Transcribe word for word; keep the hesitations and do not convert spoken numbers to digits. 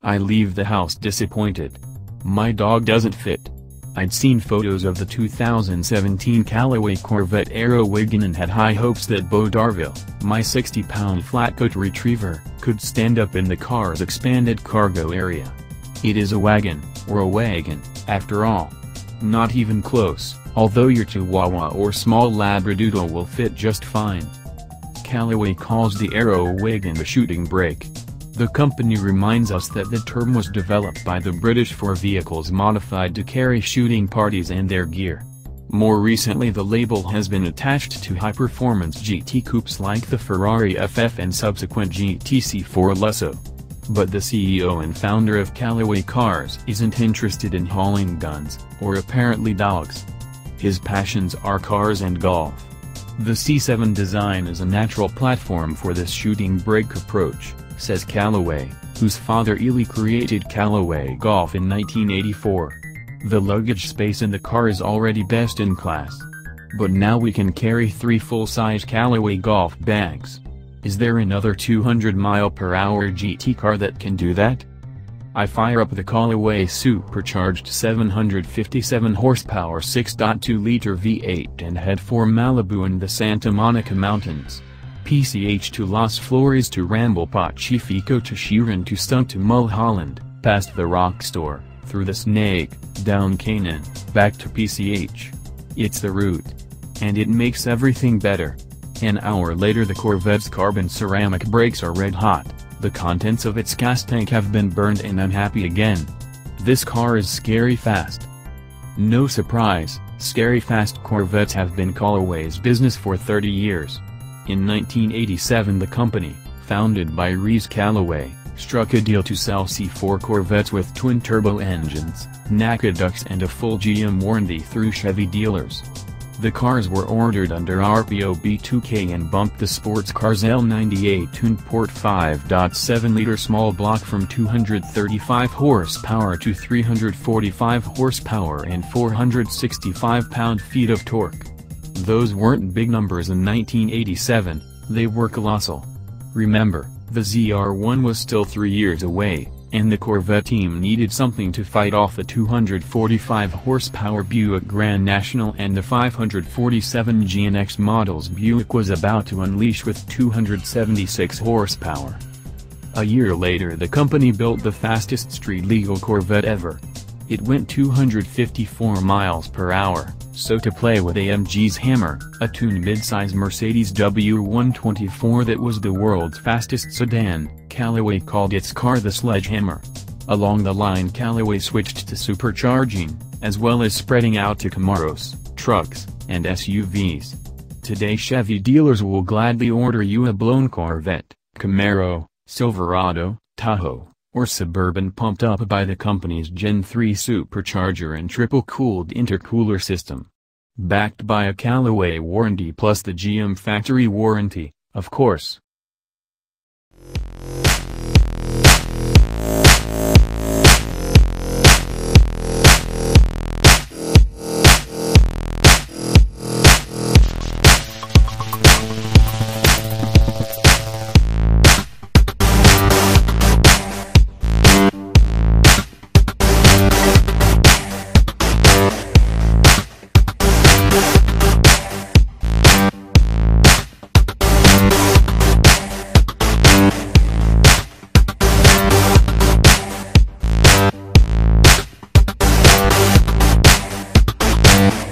I leave the house disappointed. My dog doesn't fit. I'd seen photos of the two thousand seventeen Callaway Corvette AeroWagen and had high hopes that Bo Darville, my sixty pound Flatcoat Retriever, could stand up in the car's expanded cargo area. It is a wagon, or a wagon, after all. Not even close, although your Chihuahua or small Labradoodle will fit just fine. Callaway calls the AeroWagon a shooting brake. The company reminds us that the term was developed by the British for vehicles modified to carry shooting parties and their gear. More recently, the label has been attached to high-performance G T coupes like the Ferrari F F and subsequent G T C four Lusso. But the C E O and founder of Callaway Cars isn't interested in hauling guns, or apparently dogs. His passions are cars and golf. The C seven design is a natural platform for this shooting brake approach, says Callaway, whose father Ely created Callaway Golf in nineteen eighty-four. The luggage space in the car is already best in class. But now we can carry three full-size Callaway Golf bags. Is there another two hundred mile per hour G T car that can do that? I fire up the Callaway supercharged seven hundred fifty-seven horsepower six point two liter V eight and head for Malibu and the Santa Monica mountains. P C H to Los Flores to Ramble Pacifico to Schueren to Stump to Mulholland, past the Rock Store, through the Snake, down Kanan, back to P C H. It's the route. And it makes everything better. An hour later, the Corvette's carbon ceramic brakes are red hot, the contents of its gas tank have been burned, and I'm happy again. This car is scary fast. No surprise, scary fast Corvettes have been Callaway's business for thirty years. In nineteen eighty-seven, the company, founded by Reeves Callaway, struck a deal to sell C four Corvettes with twin-turbo engines, NACA ducts and a full G M warranty through Chevy dealers. The cars were ordered under R P O B two K and bumped the sports car's L ninety-eight tune-port five point seven liter small block from two hundred thirty-five horsepower to three hundred forty-five horsepower and four hundred sixty-five pound-feet of torque. Those weren't big numbers in nineteen eighty-seven, they were colossal. Remember, the Z R one was still three years away, and the Corvette team needed something to fight off the two hundred forty-five horsepower Buick Grand National and the five hundred forty-seven G N X models Buick was about to unleash with two hundred seventy-six horsepower. A year later, the company built the fastest street-legal Corvette ever. It went two hundred fifty-four miles per hour. So to play with A M G's Hammer, a tuned midsize Mercedes W one twenty-four that was the world's fastest sedan, Callaway called its car the Sledgehammer. Along the line, Callaway switched to supercharging, as well as spreading out to Camaros, trucks, and S U Vs. Today, Chevy dealers will gladly order you a blown Corvette, Camaro, Silverado, Tahoe, or Suburban pumped up by the company's Gen three supercharger and triple-cooled intercooler system. Backed by a Callaway warranty plus the G M factory warranty, of course. We'll be right back.